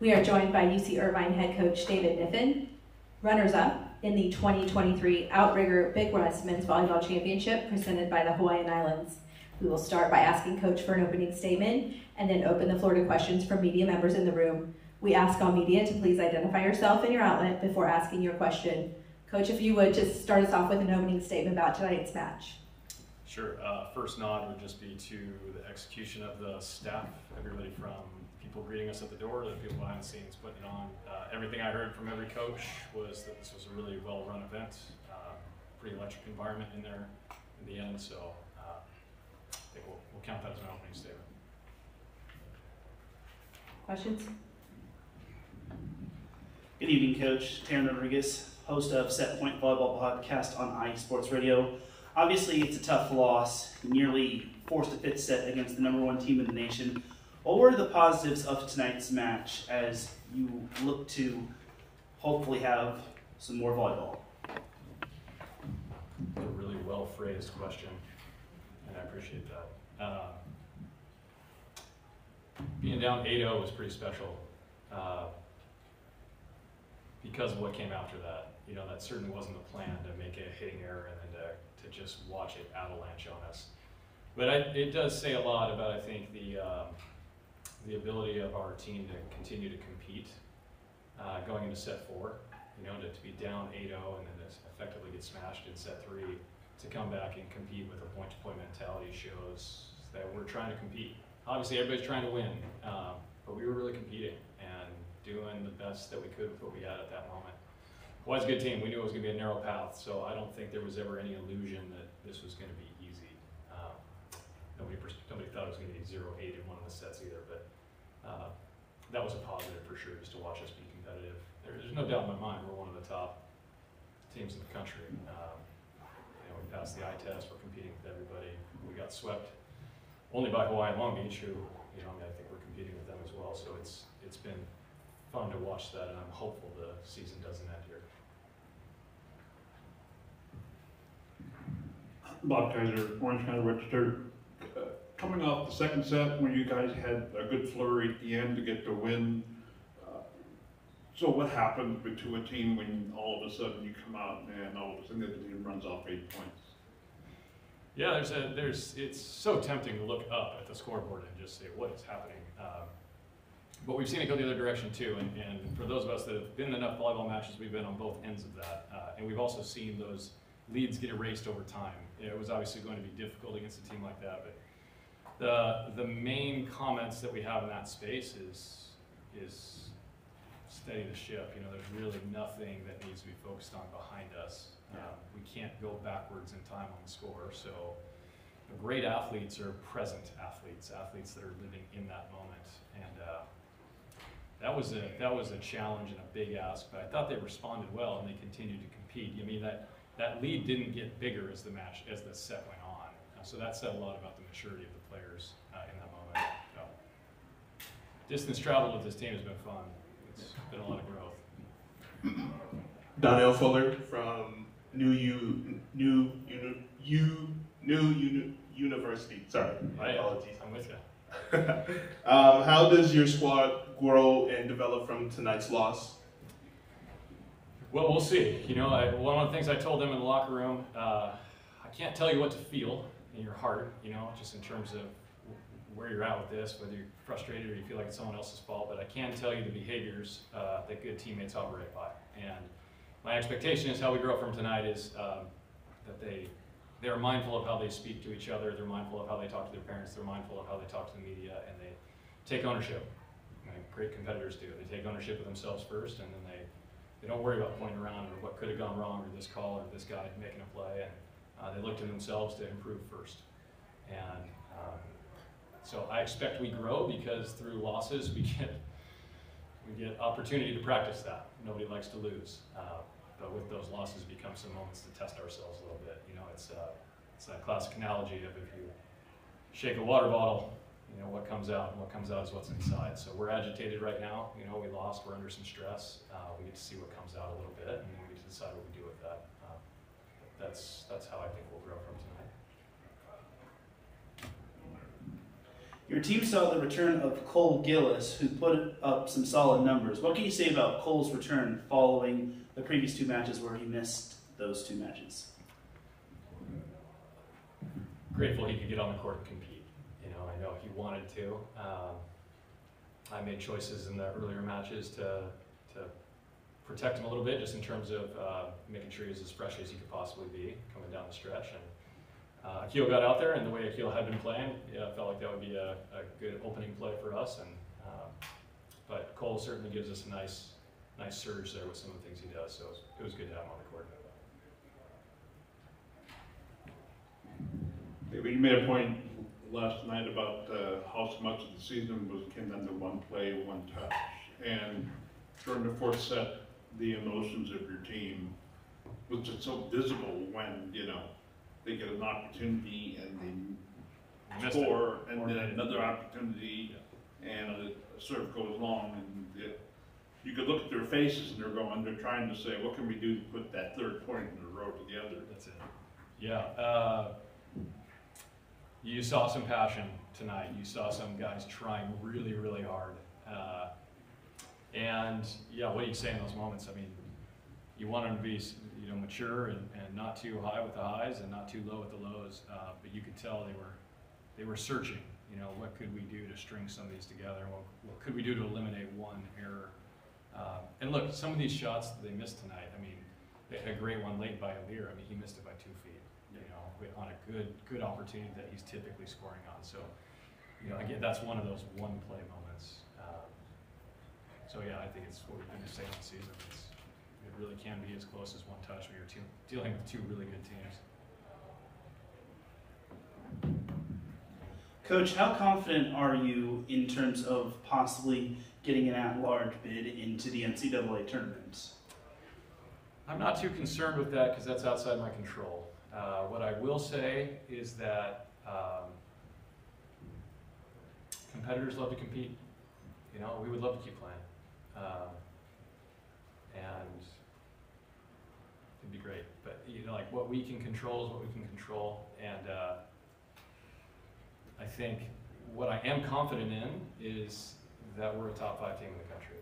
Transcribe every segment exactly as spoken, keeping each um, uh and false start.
We are joined by U C Irvine head coach David Kniffin, runners-up in the twenty twenty-three Outrigger Big West Men's Volleyball Championship presented by the Hawaiian Islands. We will start by asking Coach for an opening statement and then open the floor to questions from media members in the room. We ask all media to please identify yourself and your outlet before asking your question. Coach, if you would, just start us off with an opening statement about tonight's match. Sure. Uh, first nod would just be to the execution of the staff, everybody from people greeting us at the door to the people behind the scenes putting it on. Uh, everything I heard from every coach was that this was a really well-run event, uh, pretty electric environment in there in the end, so uh, I think we'll, we'll count that as an opening statement. Questions? Good evening, Coach. Taryn Rodriguez, host of Set Point Volleyball Podcast on I E Sports Radio. Obviously, it's a tough loss. Nearly forced a fifth set against the number one team in the nation. What were the positives of tonight's match as you look to hopefully have some more volleyball? That's a really well-phrased question, and I appreciate that. Uh, being down eight oh was pretty special. Uh, because of what came after that. You know, that certainly wasn't the plan, to make a hitting error and then to, to just watch it avalanche on us. But I, it does say a lot about, I think, the, um, the ability of our team to continue to compete uh, going into set four. You know, to, to be down eight oh and then to effectively get smashed in set three, to come back and compete with a point-to-point mentality shows that we're trying to compete. Obviously, everybody's trying to win, um, but we were really competing and doing the best that we could with what we had at that moment. Hawaii's a good team. We knew it was going to be a narrow path, so I don't think there was ever any illusion that this was going to be easy. Um, nobody, nobody thought it was going to be zero eight in one of the sets either, but uh, that was a positive for sure, just to watch us be competitive. There, there's no doubt in my mind we're one of the top teams in the country. Um, you know, we passed the eye test. We're competing with everybody. We got swept only by Hawaii and Long Beach, who, you know, I mean, I think we're competing with them as well, so it's it's been fun to watch that, and I'm hopeful the season doesn't end here. Bob Kaiser, Orange County Register. Uh, coming off the second set when you guys had a good flurry at the end to get the win, uh, so what happens to a team when all of a sudden you come out and all of a sudden the team runs off eight points? Yeah, there's a, there's, it's so tempting to look up at the scoreboard and just say, what is happening? Um, But we've seen it go the other direction too, and, and for those of us that have been in enough volleyball matches, we've been on both ends of that. Uh, and we've also seen those leads get erased over time. It was obviously going to be difficult against a team like that, but the, the main comments that we have in that space is, is steady the ship. You know, there's really nothing that needs to be focused on behind us. Um, we can't go backwards in time on the score, so great athletes are present athletes, athletes that are living in that moment. And, uh, That was a that was a challenge and a big ask, but I thought they responded well and they continued to compete. I mean, that that lead didn't get bigger as the match as the set went on, uh, so that said a lot about the maturity of the players uh, in that moment. So, distance traveled with this team has been fun. It's been a lot of growth. Donnell Fuller from New U New U U New U University. Sorry, my apologies. I'm with you. um, how does your squad grow and develop from tonight's loss? Well, we'll see. You know, I, one of the things I told them in the locker room, uh, I can't tell you what to feel in your heart, you know, just in terms of where you're at with this, whether you're frustrated or you feel like it's someone else's fault, but I can tell you the behaviors uh, that good teammates operate by. And my expectation is how we grow from tonight is um, that they They're mindful of how they speak to each other, they're mindful of how they talk to their parents, they're mindful of how they talk to the media, and they take ownership. Like great competitors do. They take ownership of themselves first, and then they, they don't worry about pointing around or what could have gone wrong or this call or this guy making a play, and uh, they look to themselves to improve first. And um, so I expect we grow because through losses we get, we get opportunity to practice that. Nobody likes to lose. Uh, But with those losses become some moments to test ourselves a little bit. You know, it's uh, it's that classic analogy of if you shake a water bottle, you know, what comes out, and what comes out is what's inside. So we're agitated right now. You know, we lost, we're under some stress. Uh, we get to see what comes out a little bit, and then we get to decide what we do with that. Uh, that's, that's how I think we'll grow from tonight. Your team saw the return of Cole Gillis, who put up some solid numbers. What can you say about Cole's return following the previous two matches where he missed those two matches? Grateful he could get on the court and compete. You know, I know he wanted to. Um, I made choices in the earlier matches to to protect him a little bit, just in terms of uh, making sure he was as fresh as he could possibly be coming down the stretch. And, Uh, Akil got out there, and the way Akil had been playing, yeah, I felt like that would be a, a good opening play for us. And um, but Cole certainly gives us a nice, nice surge there with some of the things he does. So it was, it was good to have him on the court. You made a point last night about uh, how much of the season was came down to one play, one touch, and during the fourth set, the emotions of your team was just so visible when you know. They get an opportunity and they score, and then another opportunity, and it sort of goes along. And it, you could look at their faces, and they're going, they're trying to say, what can we do to put that third point in a row together? That's it. Yeah. Uh, you saw some passion tonight. You saw some guys trying really, really hard. Uh, and yeah, what do you say in those moments? I mean, you want them to be, you know, mature and, and not too high with the highs and not too low with the lows, uh, but you could tell they were they were searching. You know, what could we do to string some of these together? What, what could we do to eliminate one error? Uh, and look, some of these shots that they missed tonight. I mean, they had a great one late by O'Lear. I mean, he missed it by two feet. You know, on a good good opportunity that he's typically scoring on. So, you know, again, that's one of those one play moments. Um, so yeah, I think it's what we've been saying all season. It's, It really can be as close as one touch when you're te dealing with two really good teams. Coach, how confident are you in terms of possibly getting an at-large bid into the N C double A tournament? I'm not too concerned with that because that's outside my control. Uh, what I will say is that um, competitors love to compete. You know, we would love to keep playing. Um, and it'd be great, but you know, like what we can control is what we can control, and uh, I think what I am confident in is that we're a top five team in the country,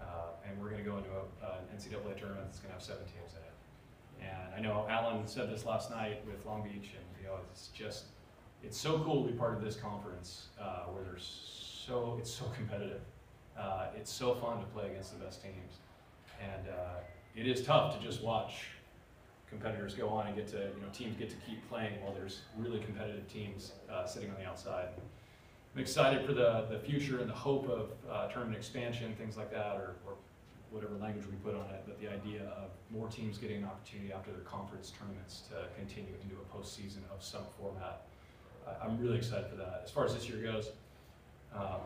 uh, and we're going to go into a, an N C double A tournament that's going to have seven teams in it. And I know Alan said this last night with Long Beach, and you know, it's just it's so cool to be part of this conference uh, where there's so it's so competitive, uh, it's so fun to play against the best teams. And uh, it is tough to just watch competitors go on and get to, you know, teams get to keep playing while there's really competitive teams uh, sitting on the outside. I'm excited for the, the future and the hope of uh, tournament expansion, things like that, or, or whatever language we put on it, but the idea of more teams getting an opportunity after their conference tournaments to continue into a postseason of some format. I, I'm really excited for that. As far as this year goes, um,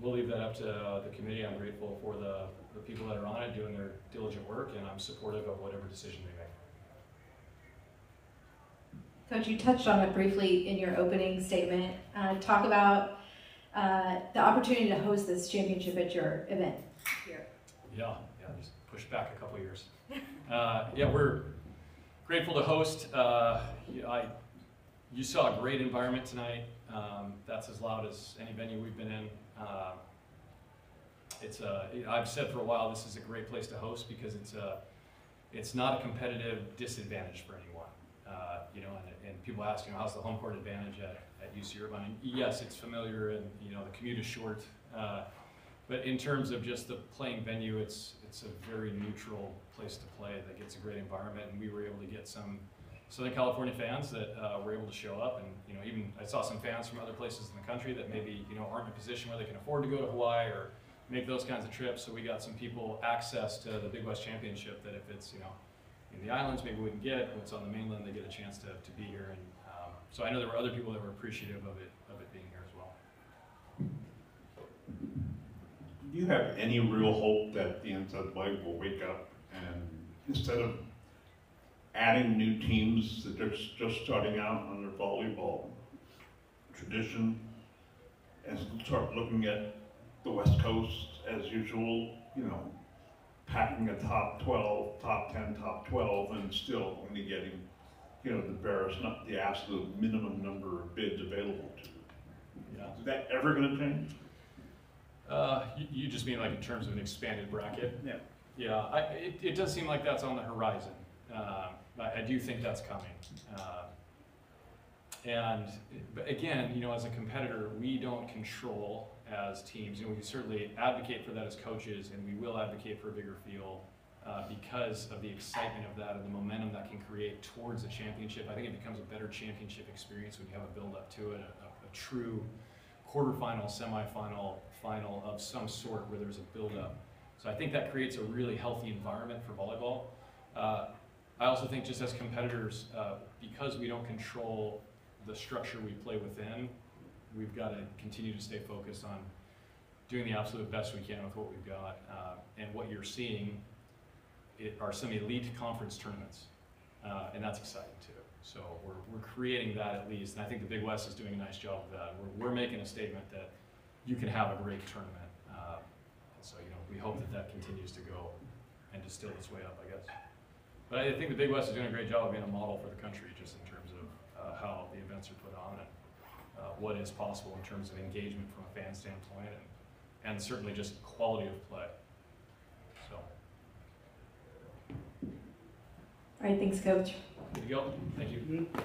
we'll leave that up to uh, the committee. I'm grateful for the, the people that are on it doing their diligent work, and I'm supportive of whatever decision they make. Coach, you touched on it briefly in your opening statement. Uh, talk about uh, the opportunity to host this championship at your event here. Yeah, yeah, just push back a couple of years. uh, yeah, we're grateful to host. Uh, I, you saw a great environment tonight. Um, that's as loud as any venue we've been in. Uh, it's a, I've said for a while this is a great place to host because it's a, it's not a competitive disadvantage for anyone. Uh, you know, and, and people ask, you know, how's the home court advantage at, at U C Irvine? Yes, it's familiar, and you know, the commute is short. Uh, but in terms of just the playing venue, it's it's a very neutral place to play that gets a great environment, and we were able to get some Southern California fans that uh, were able to show up, and you know, even I saw some fans from other places in the country that maybe you know aren't in a position where they can afford to go to Hawaii or make those kinds of trips. So we got some people access to the Big West Championship that if it's you know in the islands maybe wouldn't get it, when it's on the mainland they get a chance to to be here. And um, so I know there were other people that were appreciative of it of it being here as well. Do you have any real hope that the N C double A will wake up and instead of adding new teams that are just starting out on their volleyball tradition and start looking at the West Coast as usual, you know, packing a top twelve, top ten, top twelve, and still only getting, you know, the barest, not the absolute minimum number of bids available to Yeah. Is that ever going to change? Uh, you, you just mean like in terms of an expanded bracket? Yeah. Yeah, I, it, it does seem like that's on the horizon. Uh, I, I do think that's coming. Uh, and but again, you know, as a competitor, we don't control as teams, and we can certainly advocate for that as coaches, and we will advocate for a bigger field uh, because of the excitement of that and the momentum that can create towards the championship. I think it becomes a better championship experience when you have a build up to it, a, a, a true quarterfinal, semifinal, final of some sort where there's a build up. So I think that creates a really healthy environment for volleyball. Uh, I also think just as competitors, uh, because we don't control the structure we play within, we've got to continue to stay focused on doing the absolute best we can with what we've got. Uh, and what you're seeing it are some elite conference tournaments, uh, and that's exciting too. So we're, we're creating that at least, and I think the Big West is doing a nice job of that. We're, we're making a statement that you can have a great tournament. Uh, and so you know, we hope that that continues to go and distill its way up, I guess. But I think the Big West is doing a great job of being a model for the country, just in terms of uh, how the events are put on and uh, what is possible in terms of engagement from a fan standpoint, and, and certainly just quality of play. So. All right, thanks, Coach. Good to go. Thank you. Mm-hmm.